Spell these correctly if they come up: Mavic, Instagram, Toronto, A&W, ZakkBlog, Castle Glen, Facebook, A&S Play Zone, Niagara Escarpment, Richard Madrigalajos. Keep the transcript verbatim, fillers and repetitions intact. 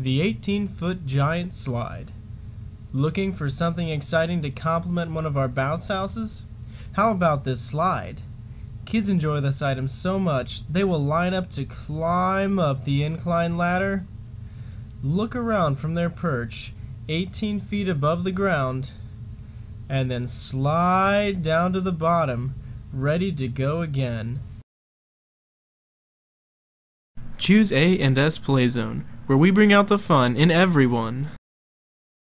The eighteen foot giant slide. Looking for something exciting to complement one of our bounce houses? How about this slide? Kids enjoy this item so much they will line up to climb up the incline ladder. Look around from their perch eighteen feet above the ground and then slide down to the bottom, ready to go again. Choose A and S Play Zone, where we bring out the fun in everyone.